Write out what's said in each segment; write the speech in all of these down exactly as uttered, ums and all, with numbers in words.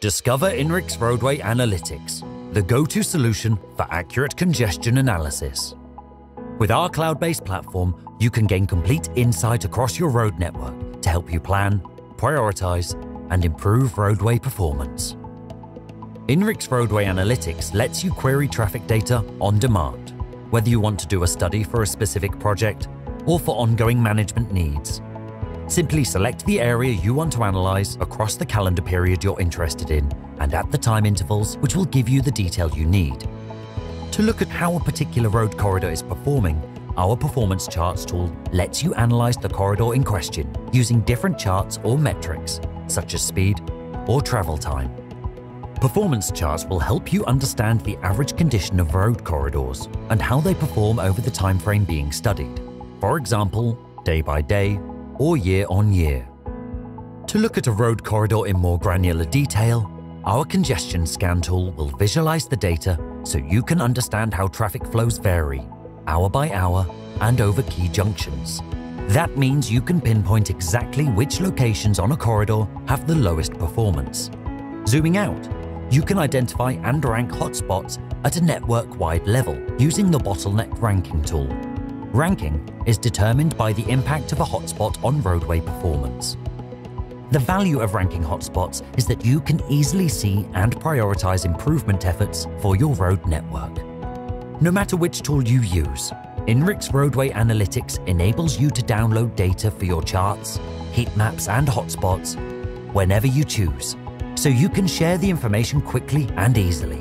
Discover INRIX Roadway Analytics, the go-to solution for accurate congestion analysis. With our cloud-based platform, you can gain complete insight across your road network to help you plan, prioritize, and improve roadway performance. INRIX Roadway Analytics lets you query traffic data on demand, whether you want to do a study for a specific project or for ongoing management needs. Simply select the area you want to analyze across the calendar period you're interested in and at the time intervals, which will give you the detail you need. To look at how a particular road corridor is performing, our Performance Charts tool lets you analyze the corridor in question using different charts or metrics, such as speed or travel time. Performance Charts will help you understand the average condition of road corridors and how they perform over the time frame being studied, for example, day by day, or year on year. To look at a road corridor in more granular detail, our Congestion Scan tool will visualize the data so you can understand how traffic flows vary, hour by hour and over key junctions. That means you can pinpoint exactly which locations on a corridor have the lowest performance. Zooming out, you can identify and rank hotspots at a network-wide level using the Bottleneck Ranking tool. Ranking is determined by the impact of a hotspot on roadway performance. The value of ranking hotspots is that you can easily see and prioritize improvement efforts for your road network. No matter which tool you use, INRIX Roadway Analytics enables you to download data for your charts, heat maps, and hotspots whenever you choose, so you can share the information quickly and easily.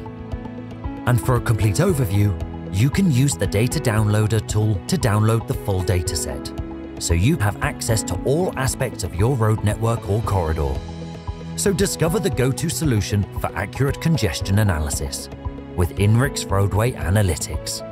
And for a complete overview, you can use the Data Downloader tool to download the full dataset, so you have access to all aspects of your road network or corridor. So discover the go-to solution for accurate congestion analysis with INRIX Roadway Analytics.